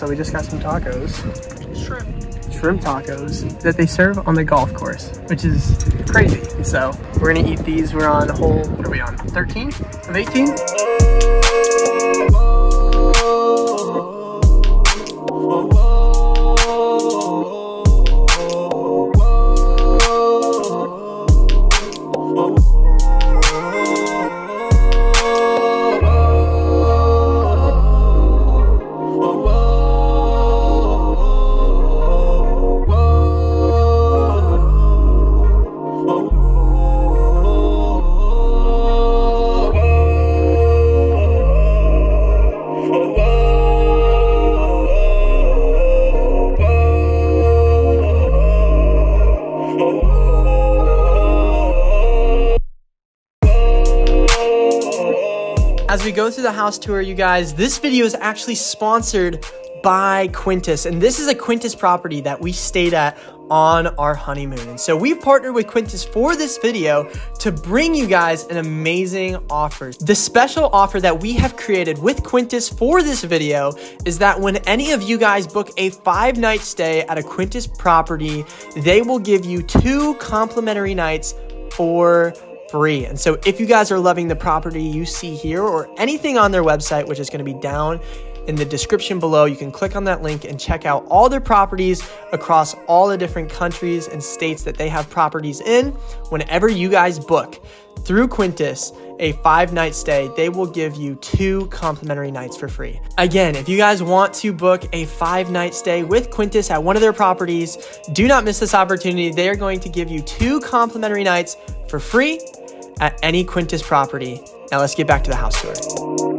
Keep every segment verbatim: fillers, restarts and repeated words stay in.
so we just got some tacos. Shrimp. Shrimp tacos that they serve on the golf course, which is crazy. So we're gonna eat these. We're on hole, what are we on? thirteen of eighteen? As we go through the house tour, you guys, this video is actually sponsored by Quintess, and this is a Quintess property that we stayed at on our honeymoon. And so we partnered with Quintess for this video to bring you guys an amazing offer. The special offer that we have created with Quintess for this video is that when any of you guys book a five night stay at a Quintess property, they will give you two complimentary nights for free. And so if you guys are loving the property you see here or anything on their website, which is going to be down in the description below, you can click on that link and check out all their properties across all the different countries and states that they have properties in. Whenever you guys book through Quintess a five night stay, they will give you two complimentary nights for free. Again, if you guys want to book a five night stay with Quintess at one of their properties, do not miss this opportunity. They are going to give you two complimentary nights for free at any Quintess property. Now let's get back to the house tour.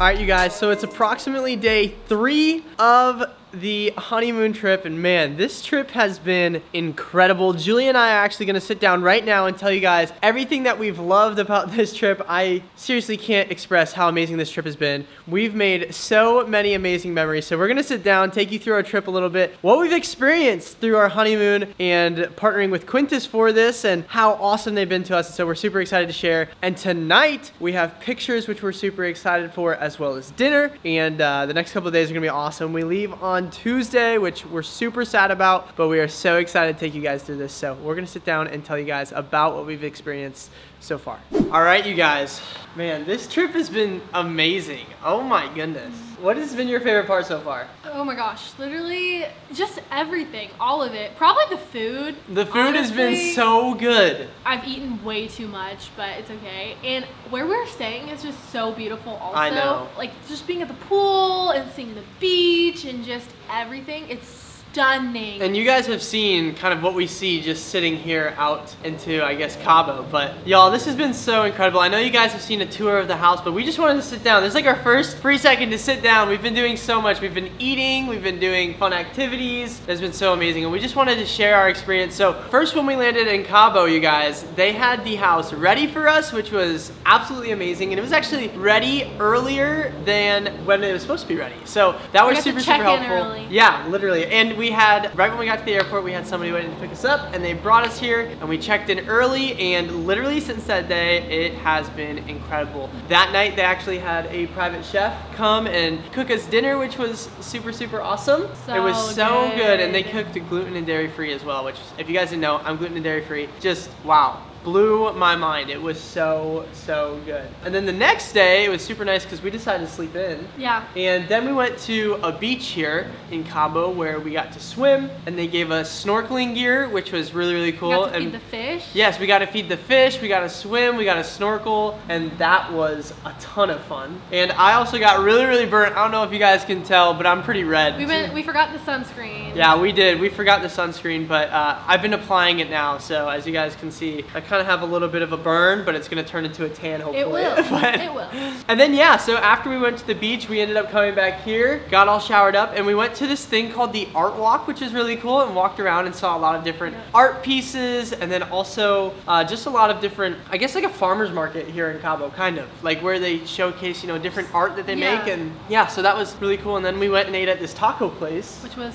All right, you guys, so it's approximately day three of the honeymoon trip, and man, this trip has been incredible. Julia and I are actually gonna sit down right now and tell you guys everything that we've loved about this trip. I seriously can't express how amazing this trip has been. We've made so many amazing memories, so we're gonna sit down, take you through our trip a little bit, what we've experienced through our honeymoon and partnering with Quintess for this and how awesome they've been to us, and so we're super excited to share. And tonight, we have pictures, which we're super excited for, as well as dinner, and uh, the next couple of days are gonna be awesome. We leave on Tuesday, which we're super sad about, but we are so excited to take you guys through this. So we're gonna sit down and tell you guys about what we've experienced so far. All right, you guys, man, this trip has been amazing. Oh my goodness. What has been your favorite part so far? Oh my gosh, literally just everything, all of it. Probably the food. The food honestly has been so good. I've eaten way too much, but it's okay. And where we're staying is just so beautiful also. I know. Like just being at the pool and seeing the beach and just everything. It's stunning. And you guys have seen kind of what we see just sitting here out into, I guess, Cabo. But y'all, this has been so incredible. I know you guys have seen a tour of the house, but we just wanted to sit down. This is like our first free second to sit down. We've been doing so much. We've been eating, we've been doing fun activities. It's been so amazing. And we just wanted to share our experience. So first, when we landed in Cabo, you guys, they had the house ready for us, which was absolutely amazing. And it was actually ready earlier than when it was supposed to be ready. So that was super, super helpful. Yeah, literally. And we we had, right when we got to the airport, we had somebody waiting to pick us up, and they brought us here, and we checked in early, and literally since that day, it has been incredible. That night, they actually had a private chef come and cook us dinner, which was super, super awesome. So it was so good. good, and they cooked gluten and dairy-free as well, which, if you guys didn't know, I'm gluten and dairy-free. Just, wow. Blew my mind. It was so, so good. And then the next day, it was super nice because we decided to sleep in. Yeah. And then we went to a beach here in Cabo where we got to swim, and they gave us snorkeling gear, which was really, really cool. You got to and feed the fish? Yes, we got to feed the fish, we got to swim, we got to snorkel, and that was a ton of fun. And I also got really, really burnt. I don't know if you guys can tell, but I'm pretty red. We went, we forgot the sunscreen. Yeah, we did. We forgot the sunscreen, but uh, I've been applying it now, so as you guys can see, I kind to have a little bit of a burn, but it's gonna turn into a tan hopefully. It will. But, it will. And then yeah, so after we went to the beach, we ended up coming back here, got all showered up, and we went to this thing called the Art Walk, which is really cool, and walked around and saw a lot of different yeah. art pieces, and then also uh, just a lot of different, I guess like a farmer's market here in Cabo, kind of, like where they showcase, you know, different art that they yeah. make, and yeah, so that was really cool. And then we went and ate at this taco place, which was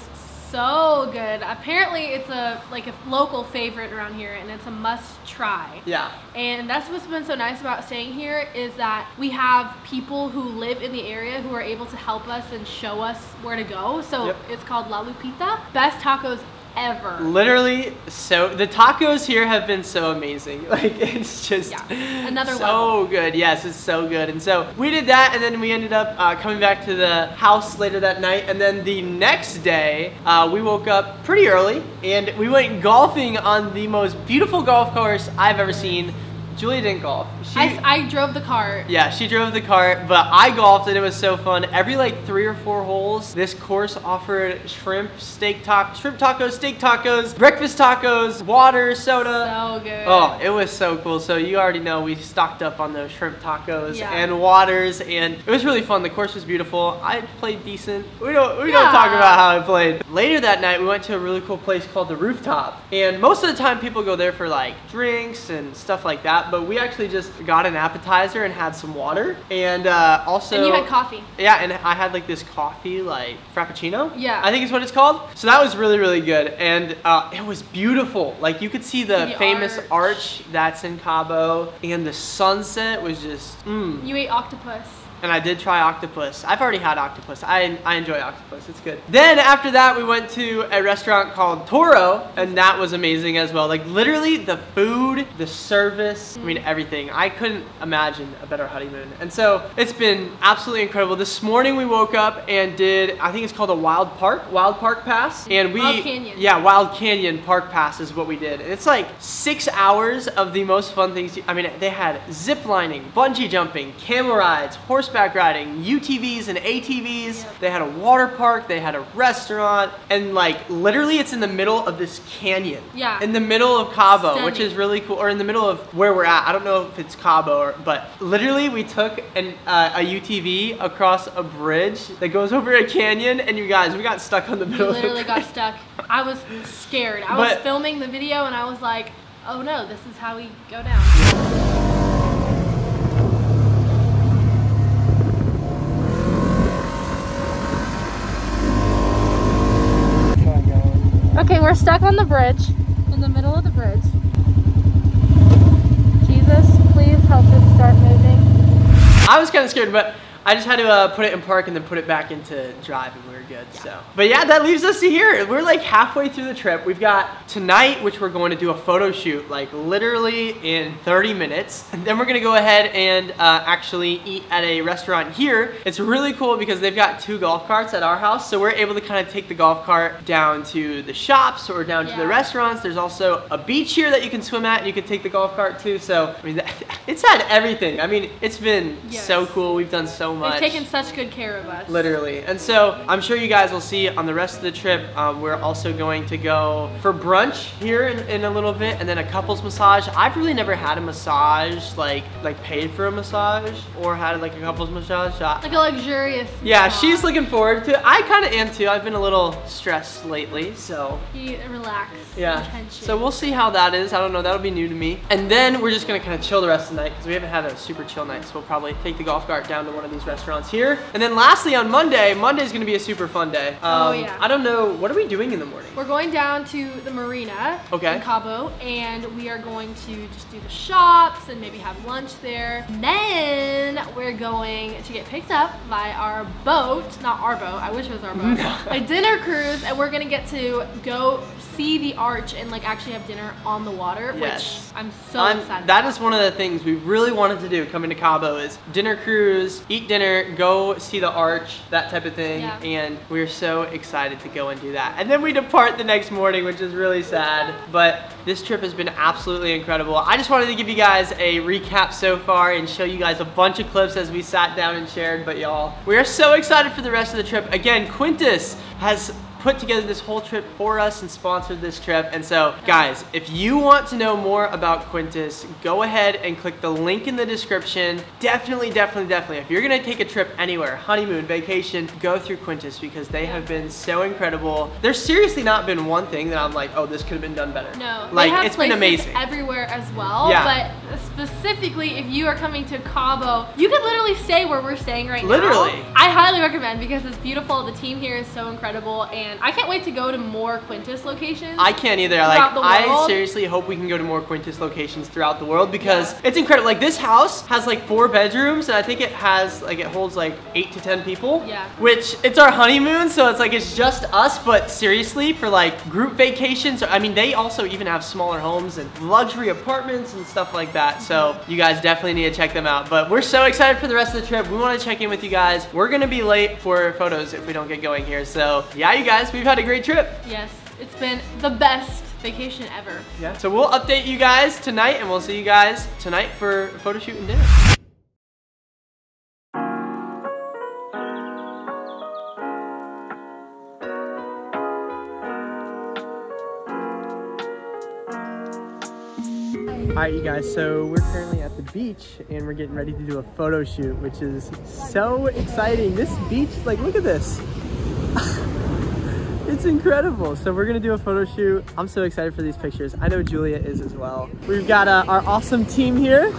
so good. Apparently it's a like a local favorite around here, and it's a must try. Yeah. And that's what's been so nice about staying here, is that we have people who live in the area who are able to help us and show us where to go. So yep. It's called La Lupita. Best tacos ever. Literally, so the tacos here have been so amazing. Like it's just yeah. Another so level. Good. Yes, it's so good. And so we did that, and then we ended up uh, coming back to the house later that night. And then the next day, uh, we woke up pretty early, and we went golfing on the most beautiful golf course I've ever seen. Julia didn't golf. She, I, I drove the cart. Yeah, she drove the cart, but I golfed, and it was so fun. Every like three or four holes, this course offered shrimp, steak tacos, shrimp tacos, steak tacos, breakfast tacos, water, soda. So good. Oh, it was so cool. So you already know we stocked up on those shrimp tacos yeah. and waters, and it was really fun. The course was beautiful. I played decent. We don't we yeah. don't talk about how I played. Later that night, we went to a really cool place called The Rooftop, and most of the time people go there for like drinks and stuff like that. But we actually just got an appetizer and had some water, and uh, also and you had coffee. Yeah, and I had like this coffee, like frappuccino. Yeah, I think is what it's called. So that was really, really good, and uh, it was beautiful. Like you could see the, the famous arch. arch that's in Cabo, and the sunset was just. Mm. You ate octopus. And I did try octopus. I've already had octopus. I, I enjoy octopus, it's good. Then after that, we went to a restaurant called Toro, and that was amazing as well. Like literally the food, the service, I mean everything. I couldn't imagine a better honeymoon. And so it's been absolutely incredible. This morning we woke up and did, I think it's called a Wild Park, Wild Park Pass. And we, Wild Canyon. Yeah, Wild Canyon Park Pass is what we did. And it's like six hours of the most fun things. I mean, they had zip lining, bungee jumping, camel rides, horse back riding, U T Vs and A T Vs. Yep. They had a water park, they had a restaurant, and like literally it's in the middle of this canyon. Yeah. In the middle of Cabo, Stunning. Which is really cool, or in the middle of where we're at. I don't know if it's Cabo, or, but literally we took an, uh, a U T V across a bridge that goes over a canyon, and you guys, we got stuck on the middle we literally of the got stuck. I was scared. I but, was filming the video and I was like, oh no, this is how we go down. Okay, we're stuck on the bridge, in the middle of the bridge. Jesus, please help us start moving. I was kind of scared, but I just had to uh, put it in park and then put it back into drive, and we were good, yeah. so. But yeah, that leaves us to here. We're like halfway through the trip. We've got tonight, which we're going to do a photo shoot, like literally in thirty minutes. And then we're gonna go ahead and uh, actually eat at a restaurant here. It's really cool because they've got two golf carts at our house, so we're able to kind of take the golf cart down to the shops or down yeah. to the restaurants. There's also a beach here that you can swim at, and you can take the golf cart too. So, I mean, that, it's had everything. I mean, it's been yes. so cool. We've done so much. They've taken such good care of us. Literally. And so I'm sure you guys will see on the rest of the trip, um, we're also going to go for brunch here in, in a little bit, and then a couples massage. I've really never had a massage, like like paid for a massage, or had like a couples massage. Like a luxurious Yeah, massage. She's looking forward to it. I kind of am too. I've been a little stressed lately, so. You relax. Yeah. Attention. So we'll see how that is. I don't know. That'll be new to me. And then we're just going to kind of chill the rest of the night, because we haven't had a super chill night, so we'll probably take the golf cart down to one of these restaurants here. And then lastly on Monday, Monday's gonna be a super fun day. Um, oh, yeah. I don't know, what are we doing in the morning? We're going down to the marina okay. in Cabo, and we are going to just do the shops and maybe have lunch there. Then we're going to get picked up by our boat, not our boat, I wish it was our boat, a dinner cruise, and we're gonna get to go see the arch and like actually have dinner on the water, yes. which I'm so I'm, excited That about. is one of the things we really wanted to do coming to Cabo is dinner cruise, eat dinner, go see the arch, that type of thing. Yeah. And we're so excited to go and do that. And then we depart the next morning, which is really sad, but this trip has been absolutely incredible. I just wanted to give you guys a recap so far and show you guys a bunch of clips as we sat down and shared, but y'all, we are so excited for the rest of the trip. Again, Quintess has put together this whole trip for us and sponsored this trip. And so guys, if you want to know more about Quintess, go ahead and click the link in the description. Definitely, definitely, definitely. If you're gonna take a trip anywhere, honeymoon, vacation, go through Quintess because they have been so incredible. There's seriously not been one thing that I'm like, oh, this could have been done better. No, like they have it's been amazing. Everywhere as well, yeah. But specifically if you are coming to Cabo, you could literally stay where we're staying right literally. now. Literally. I highly recommend because it's beautiful. The team here is so incredible. And And I can't wait to go to more Quintess locations. I can't either. Like, I seriously hope we can go to more Quintess locations throughout the world because yeah. it's incredible. Like, this house has like four bedrooms and I think it has like it holds like eight to ten people. Yeah. Which it's our honeymoon, so it's like it's just us, but seriously for like group vacations, I mean they also even have smaller homes and luxury apartments and stuff like that. Mm-hmm. So you guys definitely need to check them out. But we're so excited for the rest of the trip. We want to check in with you guys. We're going to be late for photos if we don't get going here. So, yeah, you guys we've had a great trip. Yes, it's been the best vacation ever. Yeah. So we'll update you guys tonight and we'll see you guys tonight for photo shoot and dinner. All right, you guys, so we're currently at the beach and we're getting ready to do a photo shoot, which is so exciting. This beach, like, look at this. It's incredible. So we're gonna do a photo shoot. I'm so excited for these pictures. I know Julia is as well. We've got uh, our awesome team here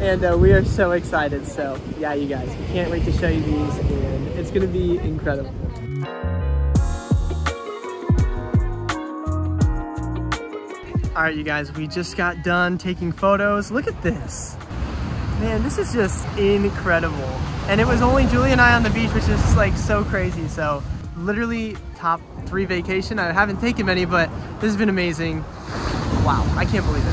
and uh, we are so excited. So yeah, you guys, we can't wait to show you these and it's gonna be incredible. All right, you guys, we just got done taking photos. Look at this. Man, this is just incredible. And it was only Julia and I on the beach, which is just like so crazy. So literally top three vacation. I haven't taken many, but this has been amazing. Wow, I can't believe it.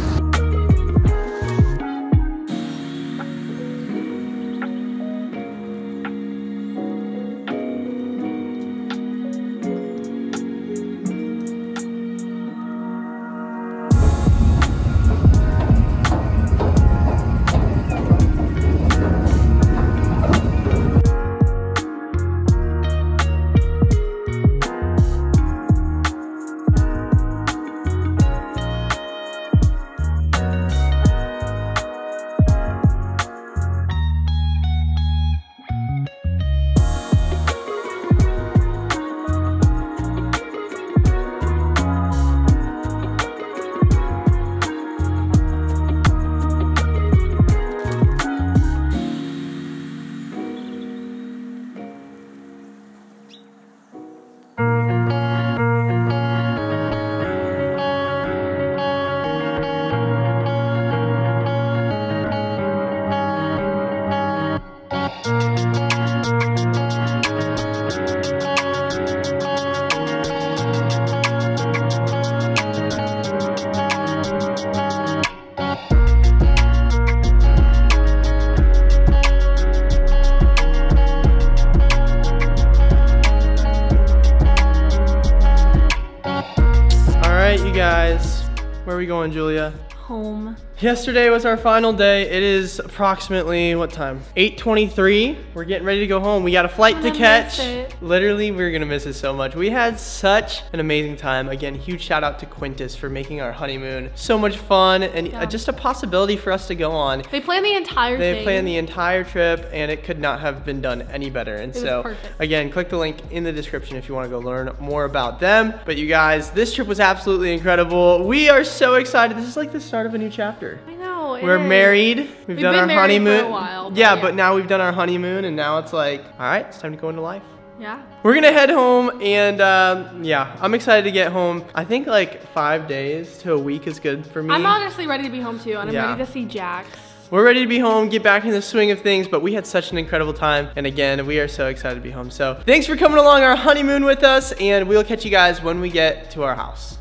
Where are we going, Julia? Home. Yesterday was our final day. It is approximately, what time? eight twenty-three. We're getting ready to go home. We got a flight to catch. Literally, we're gonna miss it so much. We had such an amazing time. Again, huge shout out to Quintess for making our honeymoon so much fun and yeah. just a possibility for us to go on. They planned the entire they thing. They planned the entire trip and it could not have been done any better. And it so, again, click the link in the description if you wanna go learn more about them. But you guys, this trip was absolutely incredible. We are so excited. This is like the start of a new chapter. I know. We're married. We've, we've done been our honeymoon. For a while, but yeah, yeah, but now we've done our honeymoon and now it's like, all right, it's time to go into life. Yeah. We're gonna head home and um, yeah, I'm excited to get home. I think like five days to a week is good for me. I'm honestly ready to be home too, and I'm yeah. ready to see Jax. We're ready to be home, get back in the swing of things, but we had such an incredible time. And again, we are so excited to be home. So thanks for coming along our honeymoon with us, and we'll catch you guys when we get to our house.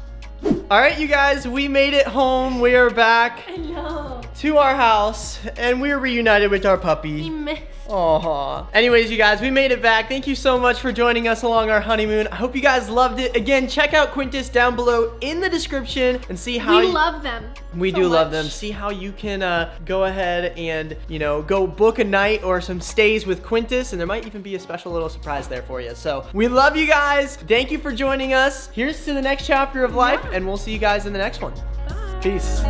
All right, you guys, we made it home. We are back I know. to our house, and we're reunited with our puppy. He missed. Aww. Anyways, you guys, we made it back. Thank you so much for joining us along our honeymoon. I hope you guys loved it. Again, check out Quintess down below in the description and see how- We love them. We do love them. See how you can uh, go ahead and, you know, go book a night or some stays with Quintess, and there might even be a special little surprise there for you. So we love you guys. Thank you for joining us. Here's to the next chapter of life, and we'll see you guys in the next one. Bye. Peace.